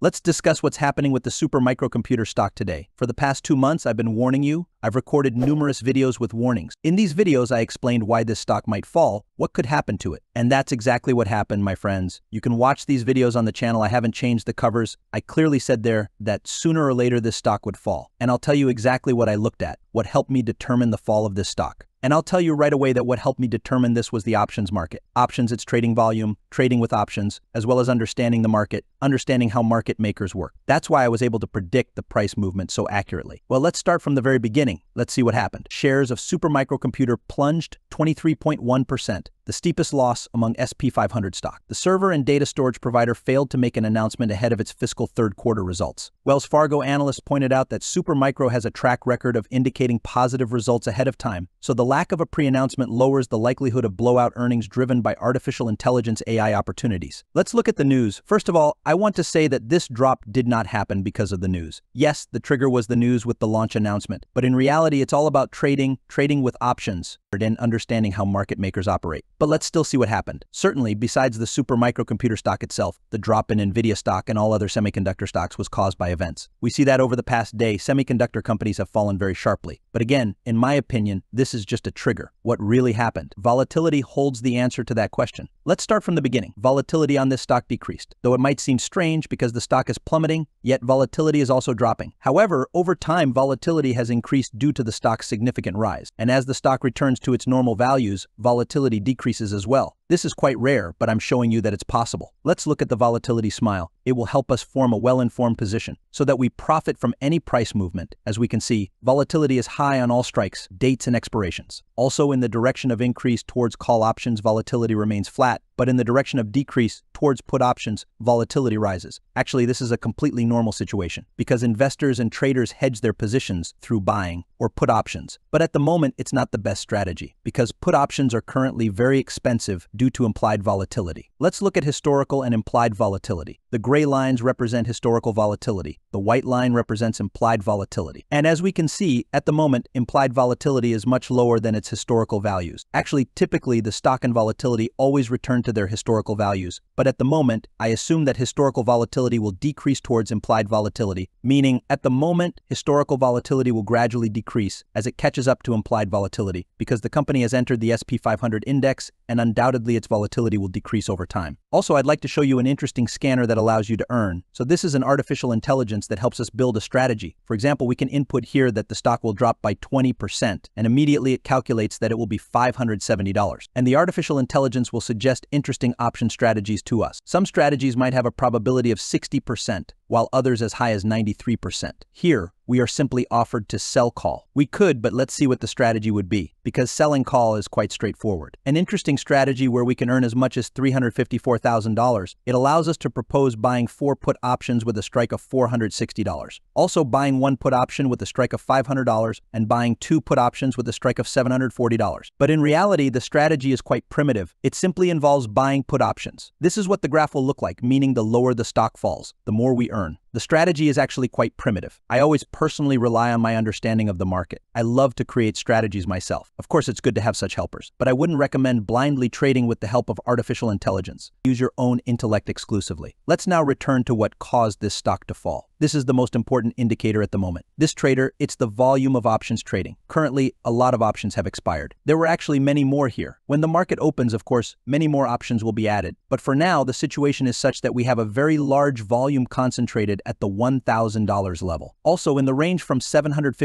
Let's discuss what's happening with the Super Micro Computer stock today. For the past 2 months, I've been warning you. I've recorded numerous videos with warnings. In these videos, I explained why this stock might fall, what could happen to it. And that's exactly what happened, my friends. You can watch these videos on the channel. I haven't changed the covers. I clearly said there that sooner or later this stock would fall. And I'll tell you exactly what I looked at, what helped me determine the fall of this stock. And I'll tell you right away that what helped me determine this was the options market. Options, its trading volume, trading with options, as well as understanding the market, understanding how market makers work. That's why I was able to predict the price movement so accurately. Well, let's start from the very beginning. Let's see what happened. Shares of Super Micro Computer plunged 23.1%. The steepest loss among SP 500 stock. The server and data storage provider failed to make an announcement ahead of its fiscal third quarter results. Wells Fargo analysts pointed out that Super Micro has a track record of indicating positive results ahead of time, so the lack of a pre-announcement lowers the likelihood of blowout earnings driven by artificial intelligence AI opportunities. Let's look at the news. First of all, I want to say that this drop did not happen because of the news. Yes, the trigger was the news with the launch announcement, but in reality, it's all about trading with options, and understanding how market makers operate. But let's still see what happened. Certainly, besides the Super Micro Computer stock itself, the drop in Nvidia stock and all other semiconductor stocks was caused by events. We see that over the past day, semiconductor companies have fallen very sharply. But again, in my opinion, this is just a trigger. What really happened? Volatility holds the answer to that question. Let's start from the beginning. Volatility on this stock decreased, though it might seem strange because the stock is plummeting, yet volatility is also dropping. However, over time, volatility has increased due to the stock's significant rise. And as the stock returns to its normal values, volatility decreases as well. This is quite rare, but I'm showing you that it's possible. Let's look at the volatility smile. It will help us form a well-informed position so that we profit from any price movement. As we can see, volatility is high on all strikes, dates, and expirations. Also in the direction of increase towards call options, volatility remains flat, but in the direction of decrease towards put options, volatility rises. Actually, this is a completely normal situation because investors and traders hedge their positions through buying or put options. But at the moment, it's not the best strategy because put options are currently very expensive due to implied volatility. Let's look at historical and implied volatility. The gray lines represent historical volatility. The white line represents implied volatility. And as we can see, at the moment, implied volatility is much lower than its historical values. Actually, typically, the stock and volatility always return to their historical values. But at the moment, I assume that historical volatility will decrease towards implied volatility, meaning at the moment, historical volatility will gradually decrease as it catches up to implied volatility because the company has entered the SP 500 index and undoubtedly its volatility will decrease over time. Also, I'd like to show you an interesting scanner that allows you to earn. So this is an artificial intelligence that helps us build a strategy. For example, we can input here that the stock will drop by 20% and immediately it calculates that it will be $570. And the artificial intelligence will suggest interesting option strategies to us. Some strategies might have a probability of 60%, while others as high as 93%. Here, we are simply offered to sell call. We could, but let's see what the strategy would be, because selling call is quite straightforward. An interesting strategy where we can earn as much as $354,000, it allows us to propose buying 4 put options with a strike of $460, also buying 1 put option with a strike of $500, and buying 2 put options with a strike of $740. But in reality, the strategy is quite primitive. It simply involves buying put options. This is what the graph will look like, meaning the lower the stock falls, the more we earn. The strategy is actually quite primitive. I always personally rely on my understanding of the market. I love to create strategies myself. Of course, it's good to have such helpers, but I wouldn't recommend blindly trading with the help of artificial intelligence. Use your own intellect exclusively. Let's now return to what caused this stock to fall. This is the most important indicator at the moment. This trader, it's the volume of options trading. Currently, a lot of options have expired. There were actually many more here. When the market opens, of course, many more options will be added. But for now, the situation is such that we have a very large volume concentrated at the $1,000 level. Also in the range from $750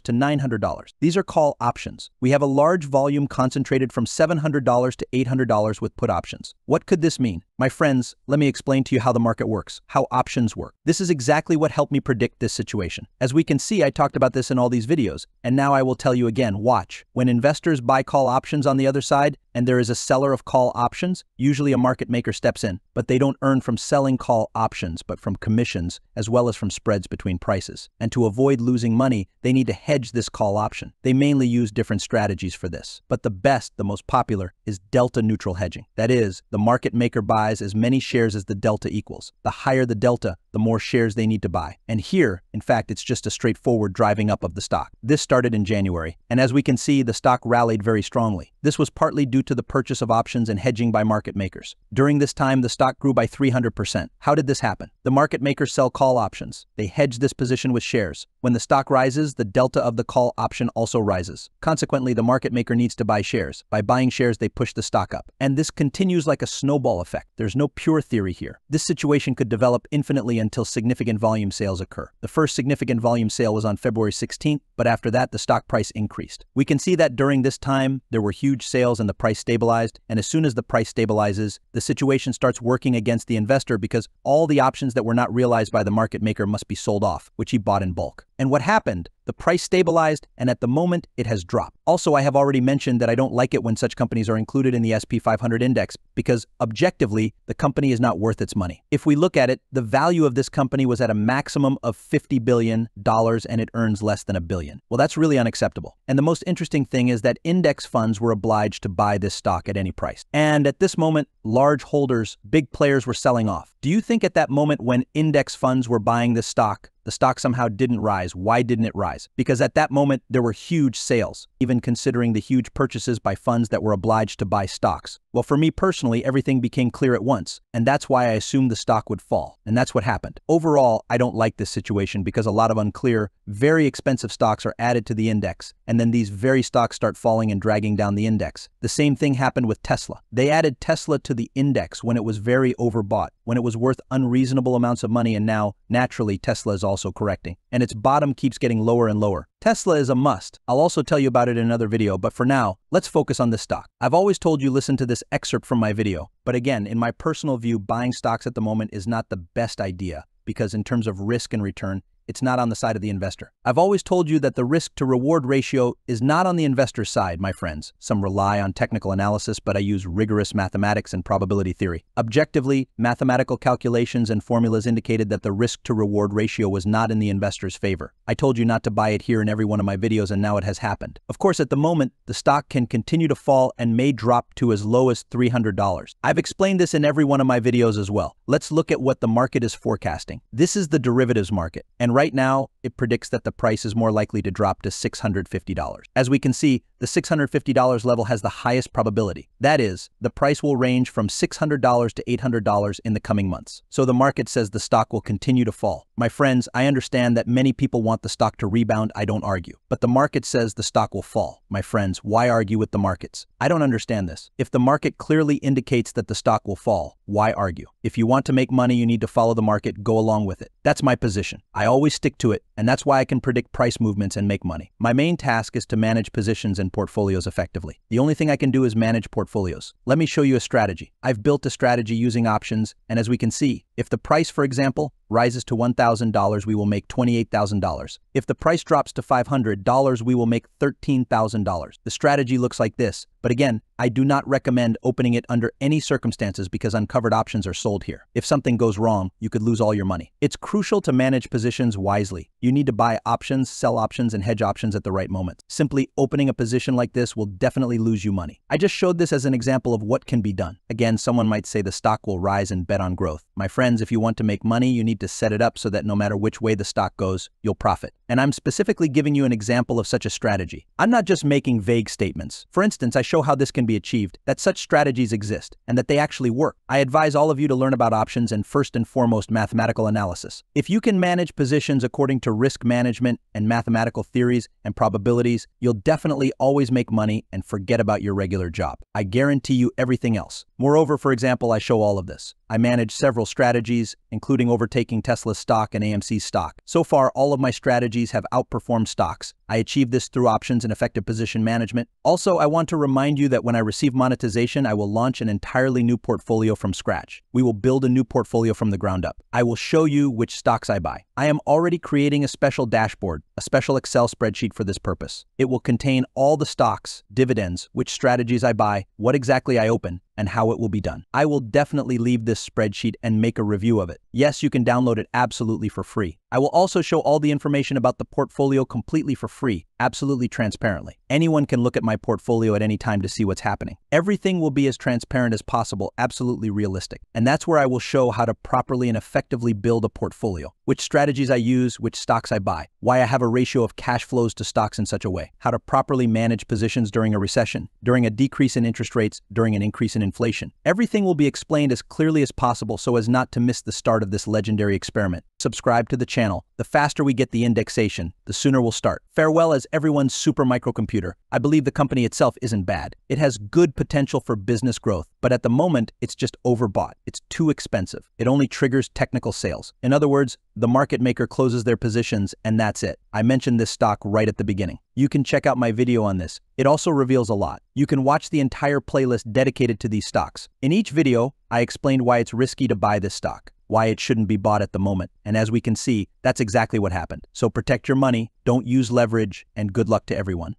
to $900. These are call options. We have a large volume concentrated from $700 to $800 with put options. What could this mean? My friends, let me explain to you how the market works, how options work. This is exactly what helped me predict this situation. As we can see, I talked about this in all these videos, and now I will tell you again, watch. When investors buy call options on the other side, and there is a seller of call options, usually a market maker steps in, but they don't earn from selling call options, but from commissions, as well as from spreads between prices. And to avoid losing money, they need to hedge this call option. They mainly use different strategies for this, but the best, the most popular, is delta neutral hedging. That is, the market maker buys as many shares as the delta equals. The higher the delta, the more shares they need to buy. And here, In fact, it's just a straightforward driving up of the stock. This started in January, and as we can see, the stock rallied very strongly. This was partly due to the purchase of options and hedging by market makers. During this time, the stock grew by 300%. How did this happen? The market makers sell call options. They hedge this position with shares. When the stock rises, the delta of the call option also rises. Consequently, the market maker needs to buy shares. By buying shares, they push the stock up. And this continues like a snowball effect. There's no pure theory here. This situation could develop infinitely until significant volume sales occur. The first significant volume sale was on February 16th, but after that, the stock price increased. We can see that during this time, there were huge sales and the price stabilized, and as soon as the price stabilizes, the situation starts working against the investor because all the options that were not realized by the market maker must be sold off, which he bought in bulk. And what happened? The price stabilized, and at the moment, it has dropped. Also, I have already mentioned that I don't like it when such companies are included in the SP 500 index because, objectively, the company is not worth its money. If we look at it, the value of this company was at a maximum of $50 billion, and it earns less than $1 billion. Well, that's really unacceptable. And the most interesting thing is that index funds were obliged to buy this stock at any price. And at this moment, large holders, big players were selling off. Do you think at that moment when index funds were buying this stock, the stock somehow didn't rise? Why didn't it rise? Because at that moment, there were huge sales, even considering the huge purchases by funds that were obliged to buy stocks. Well, for me personally, everything became clear at once, and that's why I assumed the stock would fall, and that's what happened. Overall, I don't like this situation because a lot of unclear, very expensive stocks are added to the index, and then these very stocks start falling and dragging down the index. The same thing happened with Tesla. They added Tesla to the index when it was very overbought, when it was worth unreasonable amounts of money, and now, naturally, Tesla is also correcting, and its bottom keeps getting lower and lower. Tesla is a must. I'll also tell you about it in another video, but for now, let's focus on this stock. I've always told you listen to this excerpt from my video, but again, in my personal view, buying stocks at the moment is not the best idea because in terms of risk and return, it's not on the side of the investor. I've always told you that the risk to reward ratio is not on the investor's side, my friends. Some rely on technical analysis, but I use rigorous mathematics and probability theory. Objectively, mathematical calculations and formulas indicated that the risk to reward ratio was not in the investor's favor. I told you not to buy it here in every one of my videos, and now it has happened. Of course, at the moment, the stock can continue to fall and may drop to as low as $300. I've explained this in every one of my videos as well. Let's look at what the market is forecasting. This is the derivatives market, and right now, it predicts that the price is more likely to drop to $650. As we can see, the $650 level has the highest probability. That is, the price will range from $600 to $800 in the coming months. So the market says the stock will continue to fall. My friends, I understand that many people want the stock to rebound, I don't argue. But the market says the stock will fall. My friends, why argue with the markets? I don't understand this. If the market clearly indicates that the stock will fall, why argue? If you want to make money, you need to follow the market, go along with it. That's my position. I always stick to it, and that's why I can predict price movements and make money. My main task is to manage positions and portfolios effectively. The only thing I can do is manage portfolios. Let me show you a strategy. I've built a strategy using options, and as we can see, if the price, for example, rises to $1,000, we will make $28,000. If the price drops to $500, we will make $13,000. The strategy looks like this, but again, I do not recommend opening it under any circumstances because uncovered options are sold here. If something goes wrong, you could lose all your money. It's crucial to manage positions wisely. You need to buy options, sell options, and hedge options at the right moment. Simply opening a position like this will definitely lose you money. I just showed this as an example of what can be done. Again, someone might say the stock will rise and bet on growth. My friends, if you want to make money, you need to set it up so that no matter which way the stock goes, you'll profit. And I'm specifically giving you an example of such a strategy. I'm not just making vague statements. For instance, I show how this can be achieved, that such strategies exist, and that they actually work. I advise all of you to learn about options and first and foremost mathematical analysis. If you can manage positions according to risk management and mathematical theories and probabilities, you'll definitely always make money and forget about your regular job. I guarantee you everything else. Moreover, for example, I show all of this. I manage several strategies, including overtaking Tesla's stock and AMC's stock. So far, all of my strategies have outperformed stocks. I achieve this through options and effective position management. Also, I want to remind you that when I receive monetization, I will launch an entirely new portfolio from scratch. We will build a new portfolio from the ground up. I will show you which stocks I buy. I am already creating a special dashboard, a special Excel spreadsheet for this purpose. It will contain all the stocks, dividends, which strategies I buy, what exactly I open, and how it will be done. I will definitely leave this spreadsheet and make a review of it. Yes, you can download it absolutely for free. I will also show all the information about the portfolio completely for free. absolutely transparently. Anyone can look at my portfolio at any time to see what's happening. Everything will be as transparent as possible, absolutely realistic. And that's where I will show how to properly and effectively build a portfolio, which strategies I use, which stocks I buy, why I have a ratio of cash flows to stocks in such a way, how to properly manage positions during a recession, during a decrease in interest rates, during an increase in inflation. Everything will be explained as clearly as possible so as not to miss the start of this legendary experiment. Subscribe to the channel. The faster we get the indexation, the sooner we'll start. Farewell as everyone's Super Micro Computer. I believe the company itself isn't bad. It has good potential for business growth, but at the moment, it's just overbought. It's too expensive. It only triggers technical sales. In other words, the market maker closes their positions and that's it. I mentioned this stock right at the beginning. You can check out my video on this. It also reveals a lot. You can watch the entire playlist dedicated to these stocks. In each video, I explained why it's risky to buy this stock, why it shouldn't be bought at the moment. And as we can see, that's exactly what happened. So protect your money, don't use leverage, and good luck to everyone.